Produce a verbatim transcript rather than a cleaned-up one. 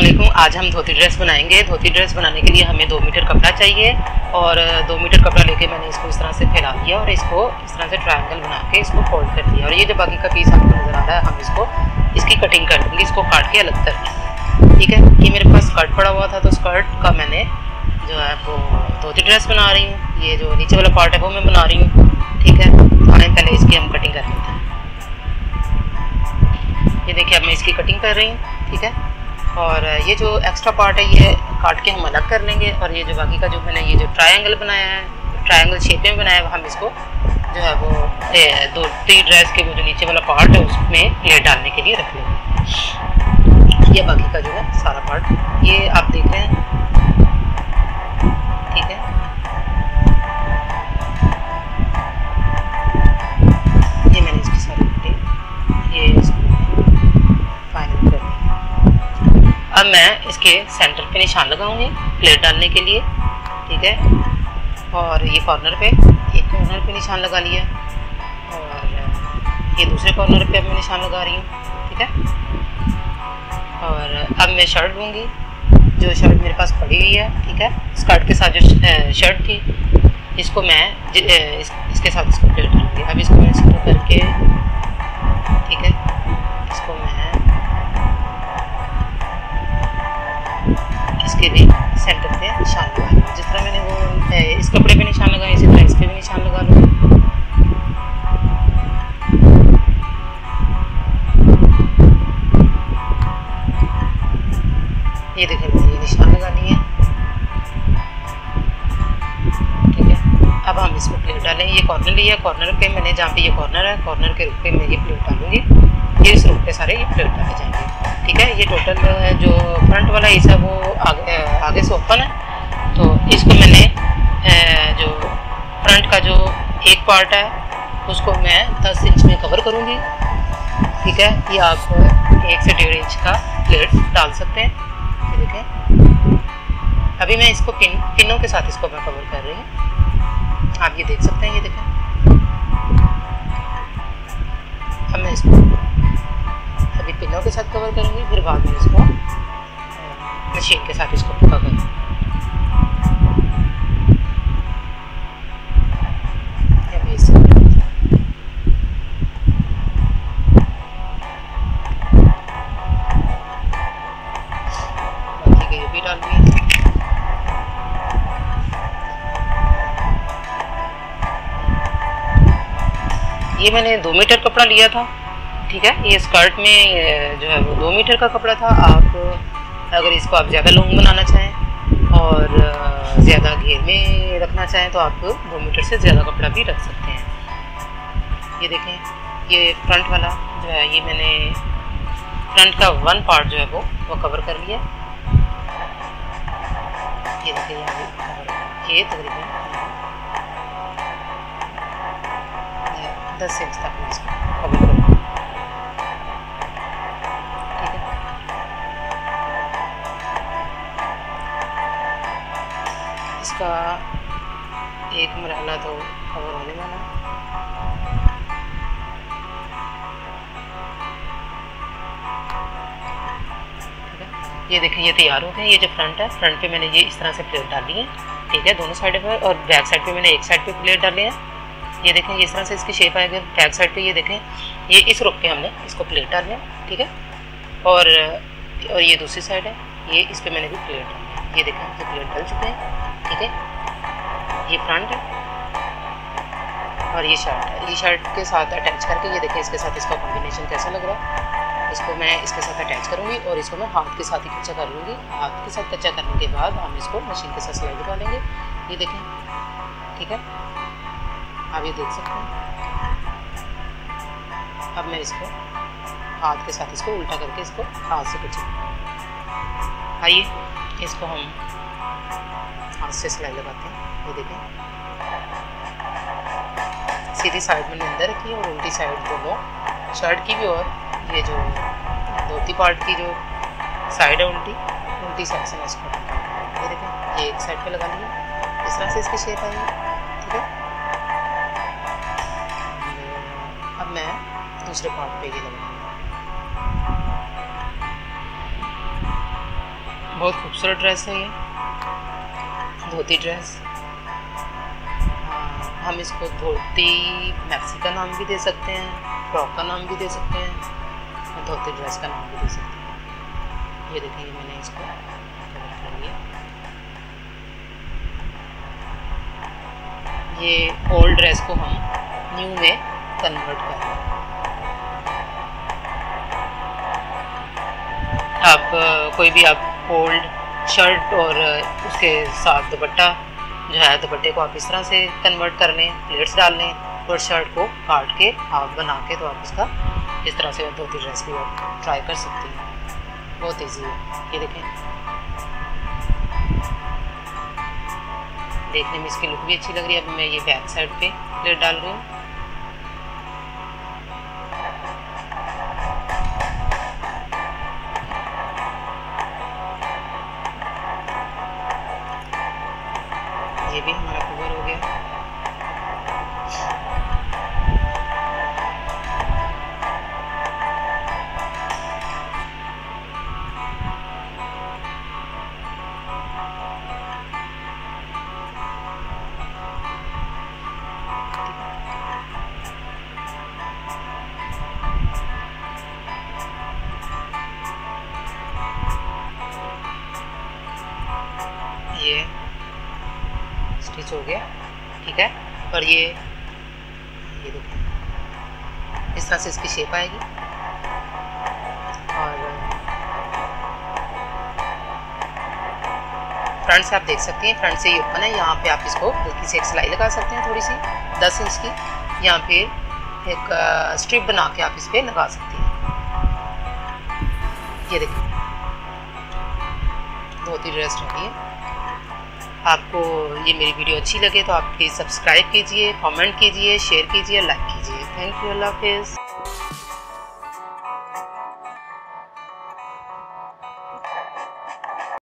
अस्सलाम वालेकुम। आज हम धोती ड्रेस बनाएंगे। धोती ड्रेस बनाने के लिए हमें दो मीटर कपड़ा चाहिए और दो मीटर कपड़ा लेके मैंने इसको इस तरह से फैला दिया और इसको इस तरह से ट्रायंगल बना के इसको फोल्ड कर दिया। और ये जो बाकी का पीस आपको नज़र आ रहा है, हम इसको इसकी कटिंग कर देंगे, इसको काट के अलग करना है। ठीक है, ये मेरे पास स्कर्ट पड़ा हुआ था तो स्कर्ट का मैंने जो है वो धोती ड्रेस बना रही हूँ। ये जो नीचे वाला पार्ट है वो मैं बना रही हूँ। ठीक है, पहले इसकी हम कटिंग कर लेते हैं। ये देखिए, अब मैं इसकी कटिंग कर रही हूँ। ठीक है, और ये जो एक्स्ट्रा पार्ट है ये काट के हम अलग कर लेंगे। और ये जो बाकी का जो मैंने ये जो ट्रायंगल बनाया है, ट्रायंगल शेप में बनाया है, हम इसको जो है वो धोती ड्रेस के वो जो नीचे वाला पार्ट है उसमें प्लेट डालने के लिए रख लेंगे। ये बाकी का जो है सारा पार्ट ये आप देख रहे हैं। ठीक है, ये मैंने इसकी सारी कटिंग ये अब मैं इसके सेंटर पे निशान लगाऊंगी प्लेट डालने के लिए। ठीक है, और ये कॉर्नर पे एक कॉर्नर पे निशान लगा लिया और ये दूसरे कॉर्नर पे अब मैं निशान लगा रही हूँ। ठीक है, और अब मैं शर्ट लूँगी, जो शर्ट मेरे पास पड़ी हुई है। ठीक है, स्कर्ट के साथ जो शर्ट थी इसको मैं इस, इसके साथ इसको प्लेट डालूँगी। अब इसको मैं स्क्रू करके, ठीक है, इसको मैं इसके भी सेंटर पे निशान लगा लूँ, जिस तरह मैंने वो इस कपड़े पे निशान लगाया इसी तरह इस पे भी निशान लगा लूँ। ये देखिए, मैंने ये निशान लगा लिए। ठीक है, अब हम इसमें प्लेट डालें। ये कॉर्नर लिया, कॉर्नर पे मैंने जहाँ पे ये कॉर्नर है कॉर्नर के रूप पे मैं ये प्लेट डालूंगी। ये इस रूप पे सारे ये प्लेट डाले जाएंगे। ठीक है, ये टोटल जो फ्रंट वाला हिस्सा वो आगे आगे से ओपन है, तो इसको मैंने जो फ्रंट का जो एक पार्ट है उसको मैं दस इंच में कवर करूँगी। ठीक है, ये आप एक से डेढ़ इंच का प्लेट डाल सकते हैं। ठीक है, अभी मैं इसको पिन पिनों के साथ इसको मैं कवर कर रही हूँ, आप ये देख सकते हैं। ये देखें, अब मैं इसको पिनों के साथ कवर करूंगी, फिर बाद में इसको मशीन के साथ इसको पक्का करूंगी। ये भी डाल दी। ये मैंने दो मीटर कपड़ा लिया था। ठीक है, ये स्कर्ट में जो है वो दो मीटर का कपड़ा था। आप अगर इसको आप ज़्यादा लॉन्ग बनाना चाहें और ज़्यादा घेर में रखना चाहें तो आप दो मीटर से ज़्यादा कपड़ा भी रख सकते हैं। ये देखें, ये फ्रंट वाला जो है ये मैंने फ्रंट का वन पार्ट जो है वो वो कवर कर लिया। ये देखिए, ये तकरीबन दस इंच तक मैं इसको कवर करूँगी। इसका एक मरहला तो कवर होने वाला। ठीक है, ये देखिए, ये तैयार हो गया। ये जो फ्रंट है, फ्रंट पे मैंने ये इस तरह से प्लेट डाली है। ठीक है, दोनों साइड पर, और बैक साइड पे मैंने एक साइड पे प्लेट डाले हैं। ये देखें, इस तरह से इसकी शेप आएगी। बैक साइड पे ये देखें, ये इस रुख पे हमने इसको प्लेट डाले हैं। ठीक है, और और ये दूसरी साइड है, ये इस पर मैंने भी प्लेट डाली। ये देखें, ये प्लेट डल चुके हैं। ठीक है, ये फ्रंट है और ये शर्ट है। ये शर्ट के साथ अटैच करके ये देखें, इसके साथ इसका कॉम्बिनेशन कैसा लग रहा है। इसको मैं इसके साथ अटैच करूँगी और इसको मैं हाथ के साथ ही कच्चा कर लूँगी। हाथ के साथ कच्चा करने के बाद हम इसको मशीन के साथ सिलाई लगा लेंगे। ये देखें, ठीक है, आप ये देख सकते हैं। अब मैं इसको हाथ के साथ इसको उल्टा करके इसको हाथ से कच्चा, आइए इसको हम हाथ से सिलाई लगाते हैं। ये देखें, सीधी साइड मैंने अंदर रखी है और उल्टी साइड दोनों शर्ट की भी और ये जो धोती पार्ट की जो साइड है उल्टी उल्टी साइड से मैं इसको लगाऊंगी। ये देखें, ये एक साइड पे लगा लिया, इस तरह से इसकी शेप आई। ठीक है, अब मैं दूसरे पार्ट पे ये लगाऊंगी। बहुत खूबसूरत ड्रेस है ये धोती ड्रेस। हम इसको धोती मैक्सी का नाम भी दे सकते हैं, फ्रॉक का नाम भी दे सकते हैं और धोती ड्रेस का नाम भी दे सकते हैं। ये देखेंगे मैंने इसको कलेक्ट कर लिया। ये ओल्ड ड्रेस को हम न्यू में कन्वर्ट कर रहे हैं। आप कोई भी आप ओल्ड शर्ट और उसके साथ दुपट्टा जो है दुपट्टे को आप इस तरह से कन्वर्ट कर लें, प्लेट्स डाल लें और शर्ट को काट के आप बना के तो आप इसका इस तरह से धोती ड्रेस भी आप ट्राई कर सकते हैं। बहुत ईजी है। ये देखें, देखने में इसकी लुक भी अच्छी लग रही है। अब मैं ये बैक साइड पे प्लेट डाल रही हूँ। ये भी हमारा कवर हो गया। ये स्टिच हो गया, ठीक है। और ये ये देखिए इस तरह से इसकी शेप आएगी और फ्रंट से आप देख सकते हैं, फ्रंट से ये ओपन है। यहाँ पे आप इसको हल्की से एक सिलाई लगा सकते हैं, थोड़ी सी दस इंच की। यहाँ पे एक स्ट्रिप बना के आप इस पर लगा सकते हैं। ये देखिए धोती ड्रेस रखी है। आपको ये मेरी वीडियो अच्छी लगे तो आप प्लीज़ सब्सक्राइब कीजिए, कमेंट कीजिए, शेयर कीजिए, लाइक कीजिए। थैंक यू, अल्लाह हाफिज़।